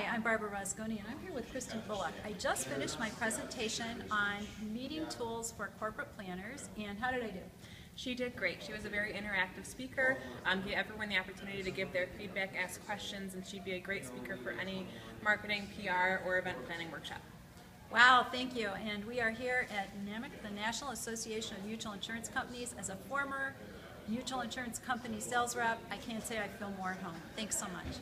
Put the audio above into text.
Hi, I'm Barbara Rozgonyi, and I'm here with Kristen Bullock. I just finished my presentation on meeting tools for corporate planners, and how did I do? She did great. She was a very interactive speaker, gave everyone the opportunity to give their feedback, ask questions, and she'd be a great speaker for any marketing, PR, or event planning workshop. Wow, thank you. And we are here at NAMIC, the National Association of Mutual Insurance Companies. As a former mutual insurance company sales rep, I can't say I feel more at home. Thanks so much.